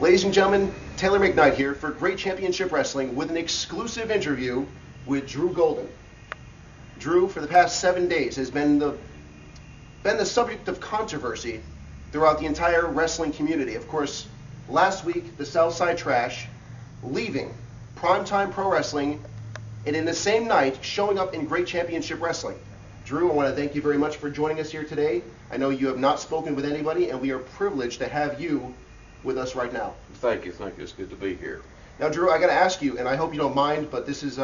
Ladies and gentlemen, Taylor McKnight here for Great Championship Wrestling with an exclusive interview with Drew Golden. Drew, for the past 7 days, has been the subject of controversy throughout the entire wrestling community. Of course, last week, the Southside Trash leaving Primetime Pro Wrestling, and in the same night, showing up in Great Championship Wrestling. Drew, I want to thank you very much for joining us here today. I know you have not spoken with anybody, and we are privileged to have you with us right now. Thank you. It's good to be here. Now, Drew, I got to ask you, and I hope you don't mind, but this is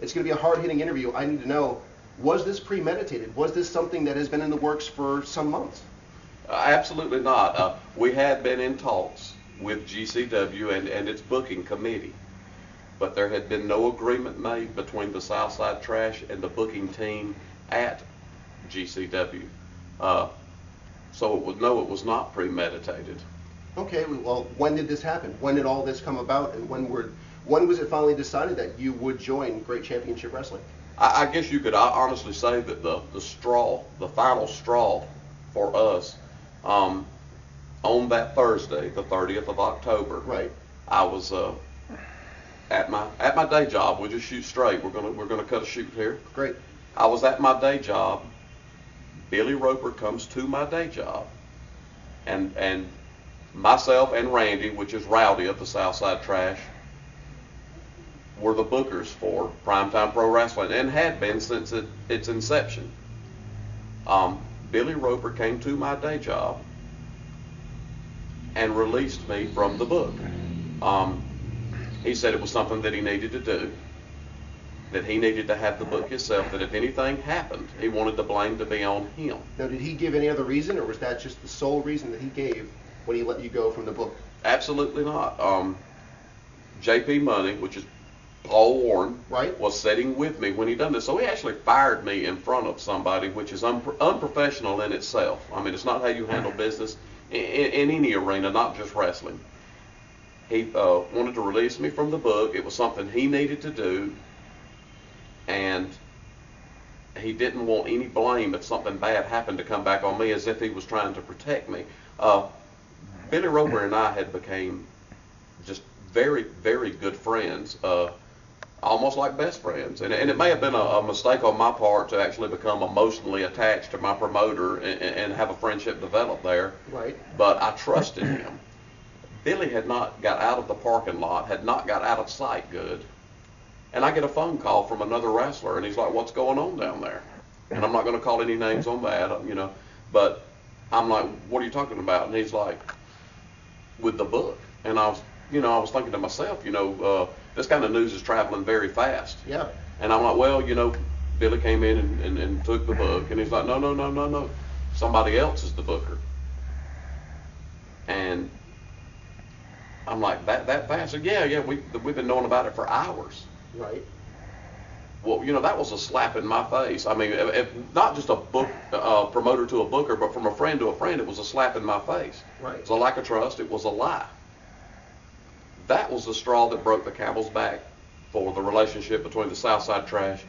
it's going to be a hard-hitting interview. I need to know, was this premeditated? Was this something that has been in the works for some months? Absolutely not. We had been in talks with GCW and its booking committee, but there had been no agreement made between the Southside Trash and the booking team at GCW. So it was not premeditated. Okay, well, when did this happen? When did all this come about, and when was it finally decided that you would join Great Championship Wrestling? I guess you could honestly say that the final straw for us, on that Thursday, the 30th of October, right? I was at my day job. We'll just shoot straight. We're gonna cut a shoot here. Great. I was at my day job. Billy Roper comes to my day job, and myself and Randy, which is Rowdy of the Southside Trash, were the bookers for Primetime Pro Wrestling and had been since its inception. Billy Roper came to my day job and released me from the book. He said it was something that he needed to do, that he needed to have the book himself, that if anything happened, he wanted the blame to be on him. Now, did he give any other reason, or was that just the sole reason that he gave when he let you go from the book? Absolutely not. J.P. Money, which is Paul Warren, right, was sitting with me when he done this. So he actually fired me in front of somebody, which is unprofessional in itself. I mean, it's not how you handle business in any arena, not just wrestling. He wanted to release me from the book. It was something he needed to do, and he didn't want any blame if something bad happened to come back on me, as if he was trying to protect me. Billy Roper and I had became just very, very good friends, almost like best friends. And it may have been a mistake on my part to actually become emotionally attached to my promoter and have a friendship develop there. Right. But I trusted him. Billy had not got out of the parking lot, had not got out of sight good. And I get a phone call from another wrestler, and he's like, "What's going on down there?" And I'm not going to call any names on that, you know, but I'm like, "What are you talking about?" And he's like, "With the book." And I was thinking to myself, this kind of news is traveling very fast. Yeah. And I'm like, well, Billy came in and took the book. And he's like, no. Somebody else is the booker. And I'm like, that fast? And yeah, we've been knowing about it for hours. Right. Well, that was a slap in my face. I mean, not just a book promoter to a booker, but from a friend to a friend, it was a slap in my face. Right. It was a lack of trust. It was a lie. That was the straw that broke the camel's back for the relationship between the Southside Trash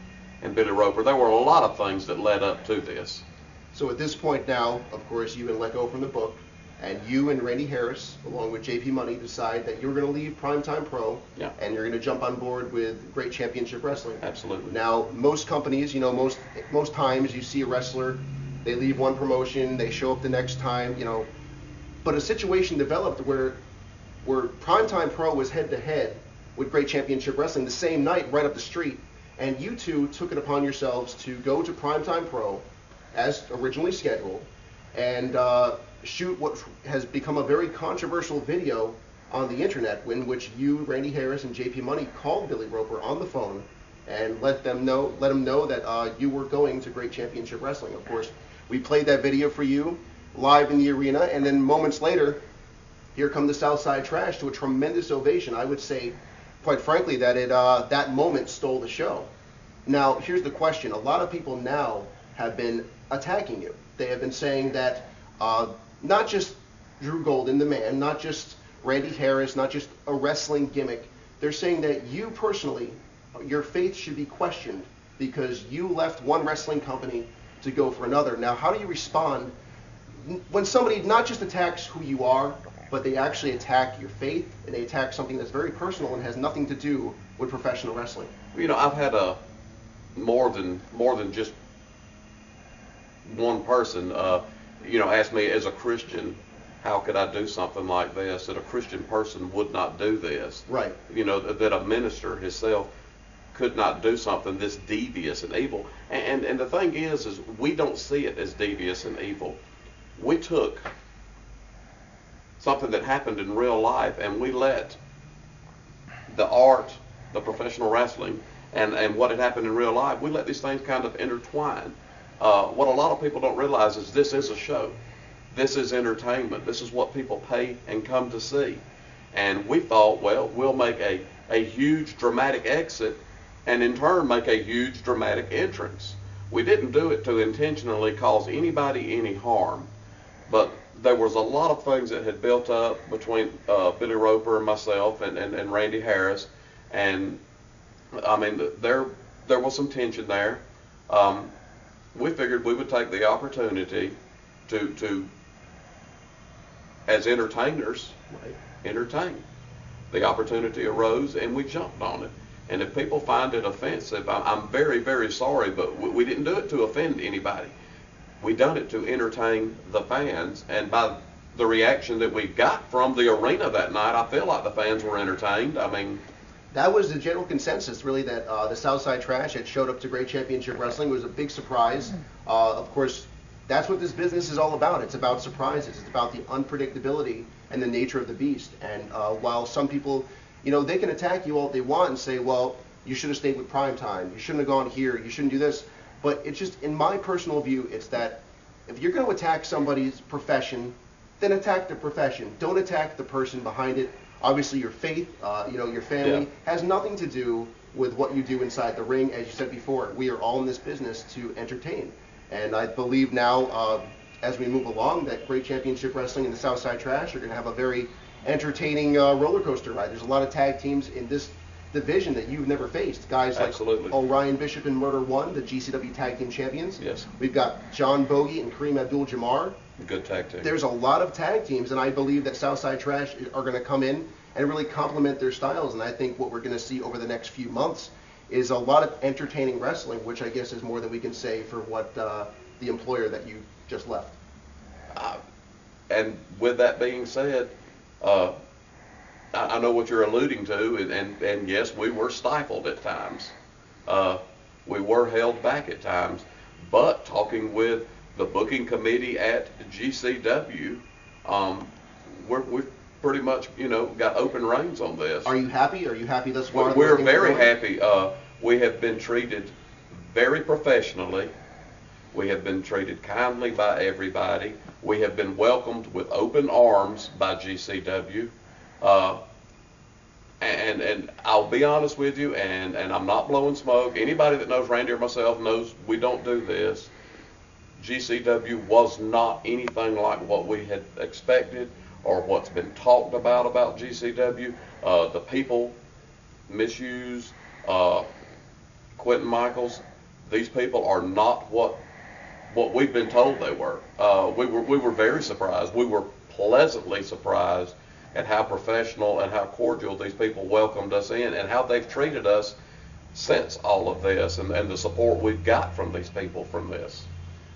and Billy Roper. There were a lot of things that led up to this. So at this point now, of course, you've been let go from the book, and you and Randy Harris, along with J.P. Money, decide that you're going to leave Primetime Pro, yeah, and you're going to jump on board with Great Championship Wrestling. Absolutely. Now, most companies, most times you see a wrestler, they leave one promotion, they show up the next time, but a situation developed where Primetime Pro was head-to-head with Great Championship Wrestling the same night right up the street, and you two took it upon yourselves to go to Primetime Pro as originally scheduled and shoot what has become a very controversial video on the internet, in which you, Randy Harris, and J.P. Money called Billy Roper on the phone and let him know that you were going to Great Championship Wrestling. Of course, we played that video for you live in the arena, and then moments later, here come the Southside Trash to a tremendous ovation. I would say, quite frankly, that that moment stole the show. Now, here's the question. A lot of people now have been attacking you. They have been saying that not just Drew Golden, the man, not just Randy Harris, not just a wrestling gimmick. They're saying that you personally, your faith should be questioned because you left one wrestling company to go for another. Now, how do you respond when somebody not just attacks who you are, but they actually attack your faith, and they attack something that's very personal and has nothing to do with professional wrestling. You know, I've had a more than just one person, you know, asked me as a Christian, how could I do something like this, that a Christian person would not do this? Right. You know, that a minister himself could not do something this devious and evil. And the thing is we don't see it as devious and evil. We took something that happened in real life and we let the art, the professional wrestling, and what had happened in real life, we let these things kind of intertwine. What a lot of people don't realize is this is a show. This is entertainment. This is what people pay and come to see. And we thought, well, we'll make a huge dramatic exit and in turn make a huge dramatic entrance. We didn't do it to intentionally cause anybody any harm, but there was a lot of things that had built up between Billy Roper and myself and Randy Harris, and I mean, there was some tension there. We figured we would take the opportunity to as entertainers, right, entertain. The opportunity arose and we jumped on it. And if people find it offensive, I'm very, very sorry, but we didn't do it to offend anybody. We done it to entertain the fans, and by the reaction that we got from the arena that night, I feel like the fans were entertained. I mean, that was the general consensus, really, that the Southside Trash had showed up to Great Championship Wrestling. It was a big surprise. Of course, that's what this business is all about. It's about surprises. It's about the unpredictability and the nature of the beast. And while some people, you know, they can attack you all they want and say, well, you should have stayed with Primetime. You shouldn't have gone here. You shouldn't do this. But it's just, in my personal view, it's that if you're going to attack somebody's profession, then attack the profession. Don't attack the person behind it. Obviously, your faith, you know, your family, yeah, has nothing to do with what you do inside the ring. As you said before, we are all in this business to entertain. And I believe now, as we move along, that Great Championship Wrestling and the Southside Trash are going to have a very entertaining roller coaster ride. There's a lot of tag teams in this division that you've never faced. Guys absolutely, like O'Ryan Bishop and Murder One, the GCW Tag Team Champions. Yes. We've got John Bogey and Kareem Abdul Jamar. Good tag team. There's a lot of tag teams, and I believe that Southside Trash are going to come in and really complement their styles. And I think what we're going to see over the next few months is a lot of entertaining wrestling, which I guess is more than we can say for what the employer that you just left. And with that being said, I know what you're alluding to, and yes, we were stifled at times. We were held back at times. But talking with the booking committee at GCW, we've pretty much, you know, got open reins on this. Are you happy? Are you happy thus far? We're very happy. We have been treated very professionally. We have been treated kindly by everybody. We have been welcomed with open arms by GCW. And I'll be honest with you, and I'm not blowing smoke. Anybody that knows Randy or myself knows we don't do this. GCW was not anything like what we had expected or what's been talked about GCW. The people, Miss Hughes, Quentin Michaels, these people are not what we've been told they were. We were very surprised. We were pleasantly surprised at how professional and how cordial these people welcomed us in and how they've treated us since all of this and the support we've got from these people from this.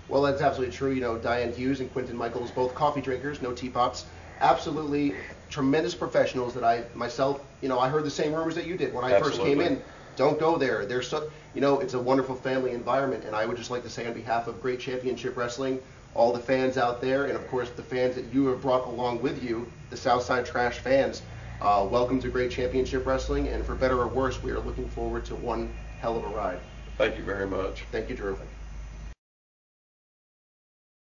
Well, that's absolutely true. You know, Diane Hughes and Quentin Michaels, both coffee drinkers, no teapots, absolutely tremendous professionals that I myself, you know, I heard the same rumors that you did when I absolutely first came in. Don't go there. They're so, you know, it's a wonderful family environment, and I would just like to say on behalf of Great Championship Wrestling, all the fans out there, and of course the fans that you have brought along with you, the Southside Trash fans, welcome to Great Championship Wrestling, and for better or worse, we are looking forward to one hell of a ride. Thank you very much. Thank you, Drew.